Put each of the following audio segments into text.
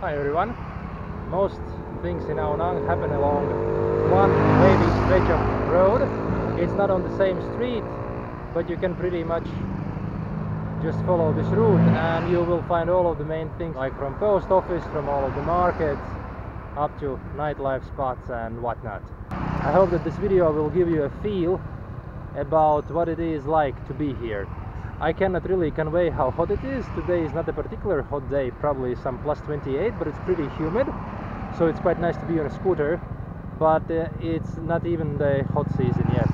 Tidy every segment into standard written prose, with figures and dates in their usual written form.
Hi everyone. Most things in Ao Nang happen along one wavy stretch of road. It's not on the same street, but you can pretty much just follow this route and you will find all of the main things, like from post office, from all of the markets up to nightlife spots and whatnot. I hope that this video will give you a feel about what it is like to be here. I cannot really convey how hot it is. Today is not a particular hot day, probably some +28, but it's pretty humid, so it's quite nice to be on a scooter, but it's not even the hot season yet.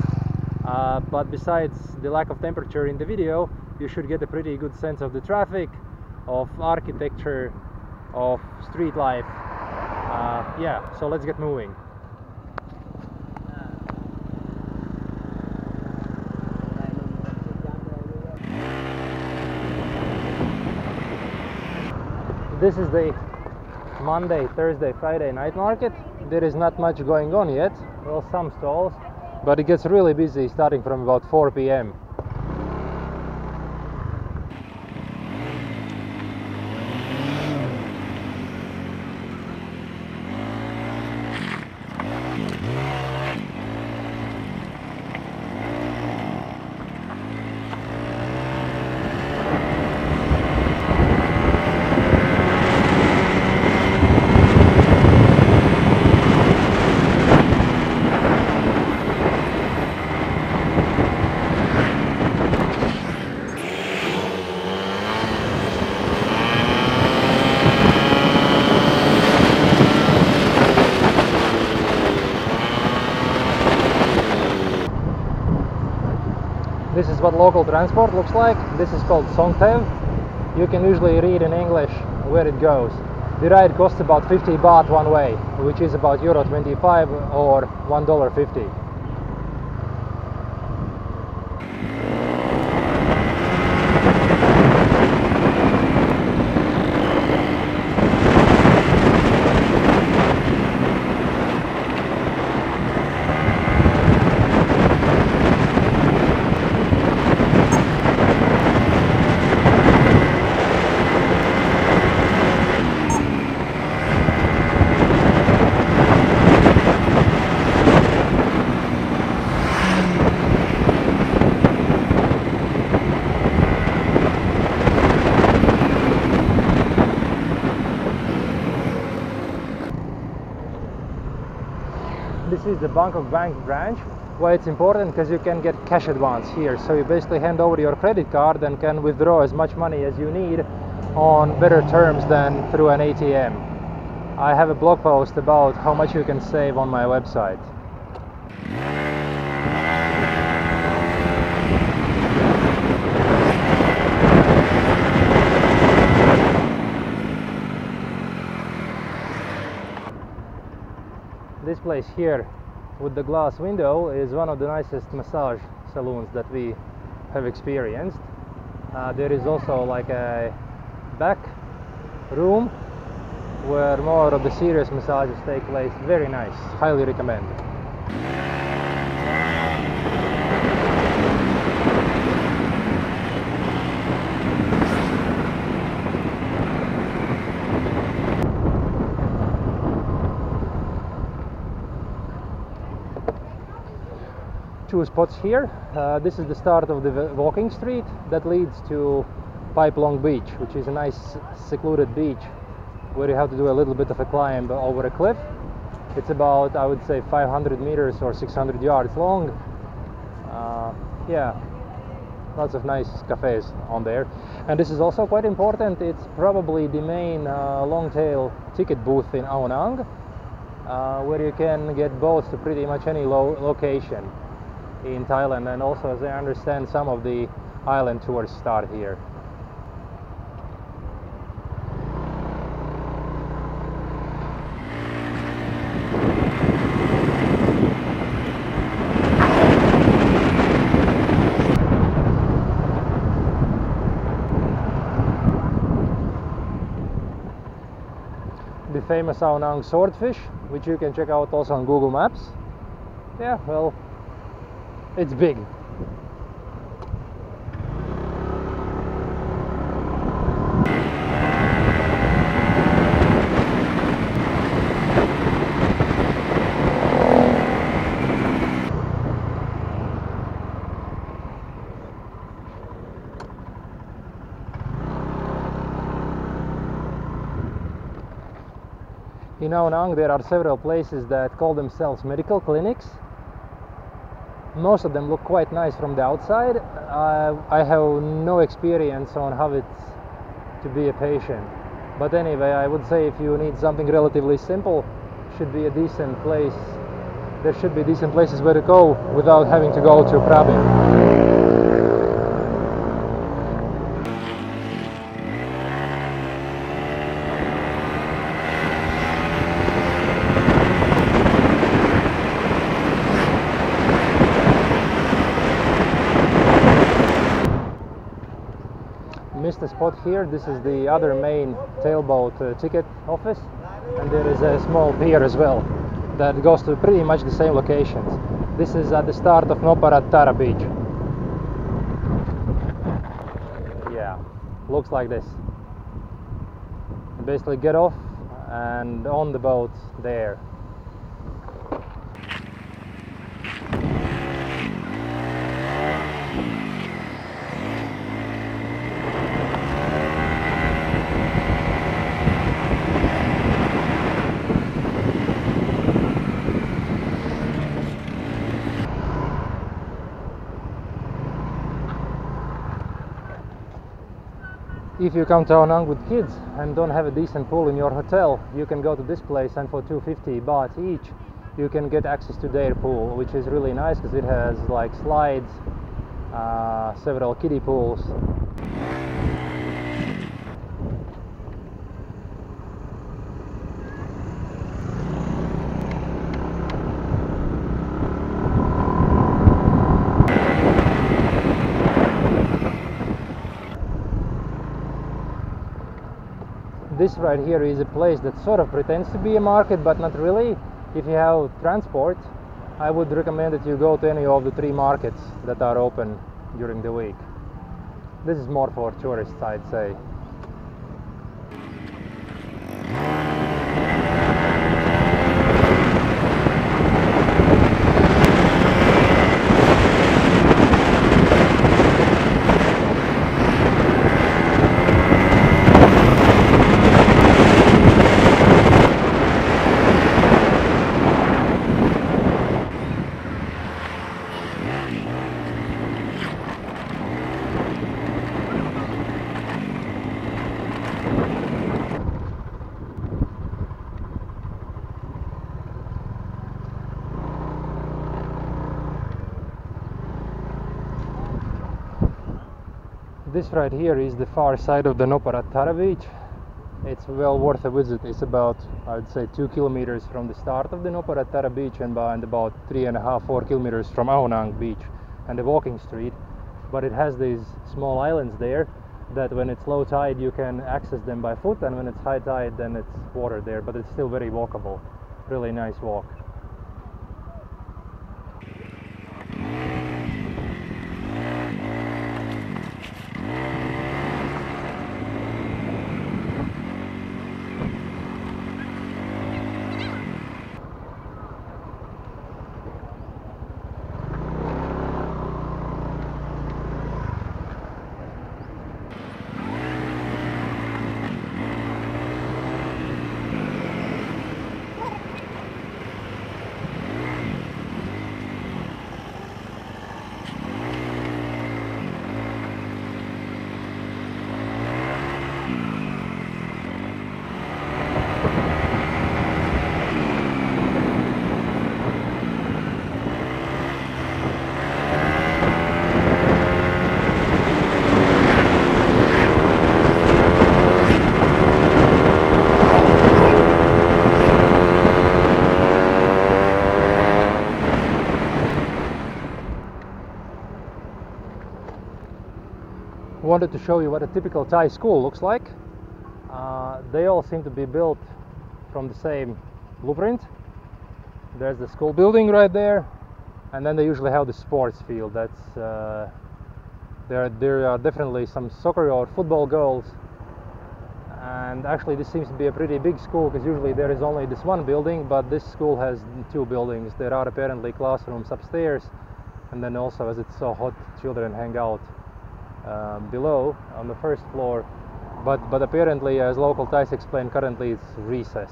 But besides the lack of temperature in the video, you should get a pretty good sense of the traffic, of architecture, of street life. Yeah, so let's get moving. This is the Monday, Thursday, Friday night market. There is not much going on yet. Well, some stalls, but it gets really busy starting from about 4 p.m. This is what local transport looks like. This is called Songtaew. You can usually read in English where it goes. The ride costs about 50 baht one way, which is about €1.25 or $1.50. This is the Bangkok Bank branch. Why it's important? Because you can get cash advance here, so you basically hand over your credit card and can withdraw as much money as you need on better terms than through an ATM. I have a blog post about how much you can save on my website. This place here with the glass window is one of the nicest massage saloons that we have experienced. There is also like a back room where more of the serious massages take place. Very nice, highly recommend. Two spots here. This is the start of the walking street that leads to Pai Plong Beach, which is a nice secluded beach where you have to do a little bit of a climb over a cliff. It's about, I would say, 500 meters or 600 yards long. Yeah, lots of nice cafes on there. And this is also quite important. It's probably the main long-tail ticket booth in Ao Nang, where you can get boats to pretty much any location in Thailand, and also, as I understand, some of the island tours start here. The famous Ao Nang swordfish, which you can check out also on Google Maps. Yeah, well, it's big. In Ao Nang there are several places that call themselves medical clinics. Most of them look quite nice from the outside. I have no experience on how it's to be a patient. But anyway, I would say if you need something relatively simple, should be a decent place. There should be decent places where to go without having to go to Krabi. Spot here. This is the other main tailboat ticket office, and there is a small pier as well that goes to pretty much the same locations. This is at the start of Noppharat Thara beach. Yeah, looks like this. You basically get off and on the boat there. If you come to Ao Nang with kids and don't have a decent pool in your hotel, you can go to this place and for 250 baht each you can get access to their pool, which is really nice because it has like slides, several kiddie pools. This right here is a place that sort of pretends to be a market, but not really. If you have transport, I would recommend that you go to any of the three markets that are open during the week. This is more for tourists, I'd say. This right here is the far side of the Noppharat Thara beach. It's well worth a visit. It's about, I'd say, 2 kilometers from the start of the Noppharat Thara beach and about 3.5–4 kilometers from Ao Nang beach and a walking street. But it has these small islands there that when it's low tide you can access them by foot, and when it's high tide then it's water there, but it's still very walkable. Really nice walk. I wanted to show you what a typical Thai school looks like. They all seem to be built from the same blueprint. There's the school building right there, and then they usually have the sports field. That's there are definitely some soccer or football goals, and actually this seems to be a pretty big school because usually there is only this one building, but this school has 2 buildings. There are apparently classrooms upstairs, and then also, as it's so hot, children hang out below on the first floor, but apparently, as local Thais explain, currently it's recess.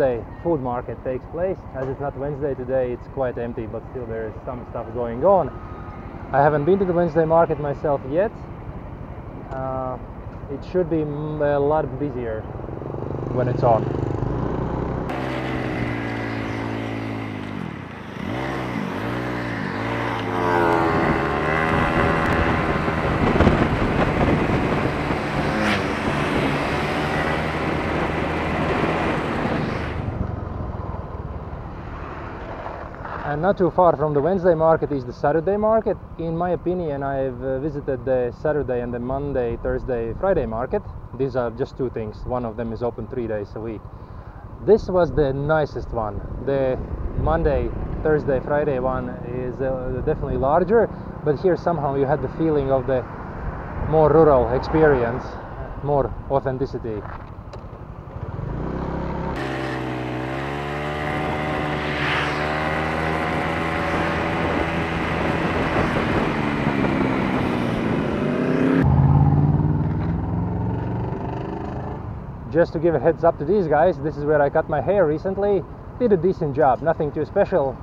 Wednesday food market takes place. As it's not Wednesday today, it's quite empty, but still there is some stuff going on. I haven't been to the Wednesday market myself yet. It should be a lot busier when it's on. And not too far from the Wednesday market is the Saturday market. In my opinion, I've visited the Saturday and the Monday, Thursday, Friday market. These are just two things. One of them is open 3 days a week. This was the nicest one. The Monday, Thursday, Friday one is definitely larger, but here somehow you had the feeling of the more rural experience, more authenticity. Just to give a heads up to these guys, this is where I cut my hair recently. Did a decent job, nothing too special,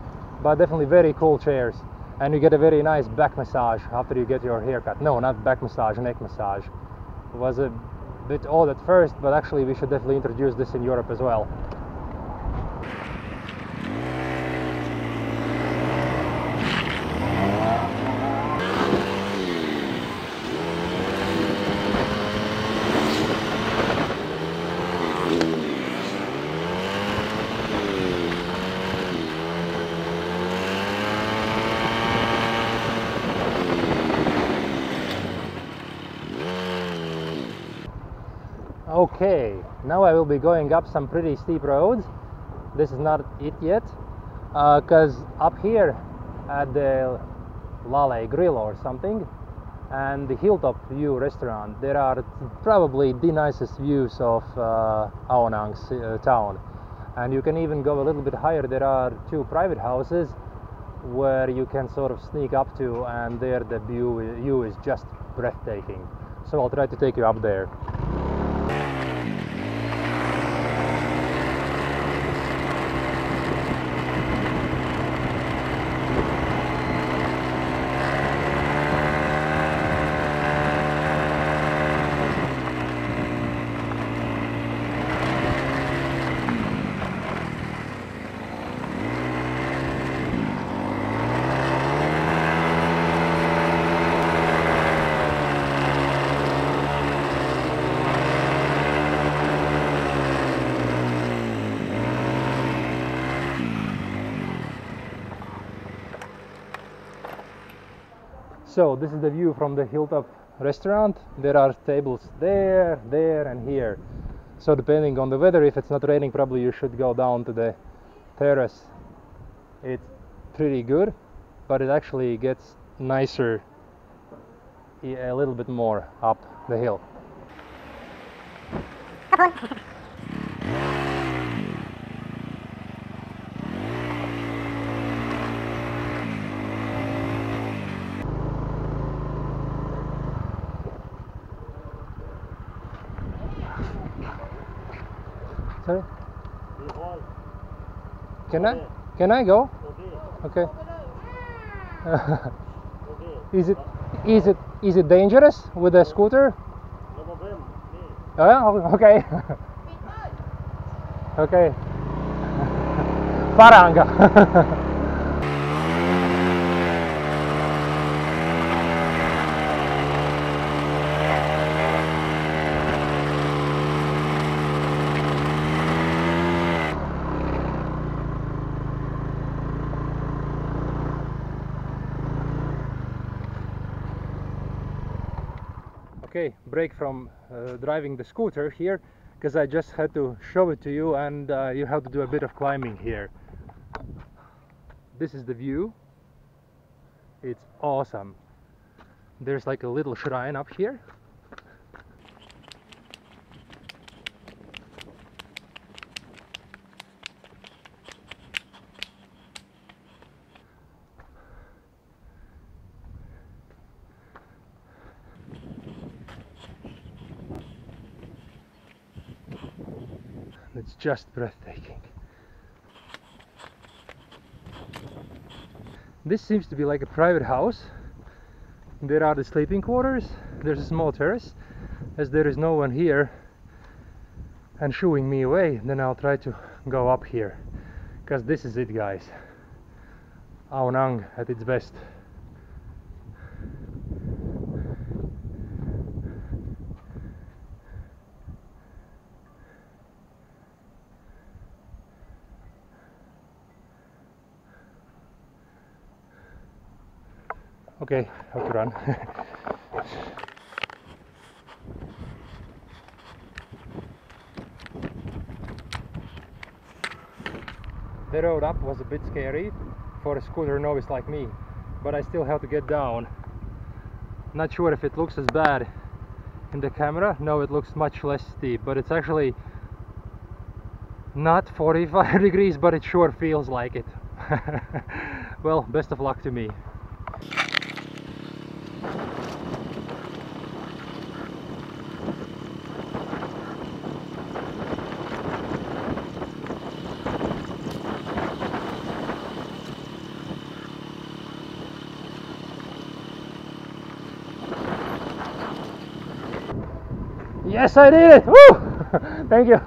but definitely very cool chairs. And you get a very nice back massage after you get your haircut. No, not back massage, neck massage. It was a bit odd at first, but actually we should definitely introduce this in Europe as well. Okay, now I will be going up some pretty steep roads. This is not it yet, because up here at the Lale Grill or something and the Hilltop View restaurant, there are probably the nicest views of Ao Nang's town. And you can even go a little bit higher. There are two private houses where you can sort of sneak up to, and there the view is just breathtaking. So I'll try to take you up there. So this is the view from the Hilltop restaurant. There are tables there, there and here. So depending on the weather, if it's not raining, probably you should go down to the terrace. It's pretty good, but it actually gets nicer a little bit more up the hill. Sorry? Can I go? Okay. Is it dangerous with a scooter? Oh, okay. Okay. Paranga. Okay, break from driving the scooter here, because I just had to show it to you, and you have to do a bit of climbing here. This is the view. It's awesome. There's like a little shrine up here. It's just breathtaking. This seems to be like a private house. There are the sleeping quarters, there's a small terrace. As there is no one here and shooing me away, then I'll try to go up here, because this is it, guys. Ao Nang at its best. Okay, I have to run. The road up was a bit scary for a scooter novice like me, but I still have to get down. Not sure if it looks as bad in the camera. No, it looks much less steep, but it's actually not 45 degrees, but it sure feels like it. Well, best of luck to me. Yes, I did it! Woo! Thank you.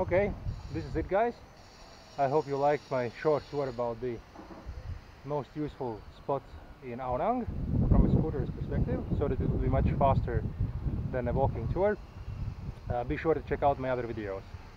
Okay, this is it, guys. I hope you liked my short tour about the most useful spots in Ao Nang from a scooter's perspective, so that it will be much faster than a walking tour. Be sure to check out my other videos.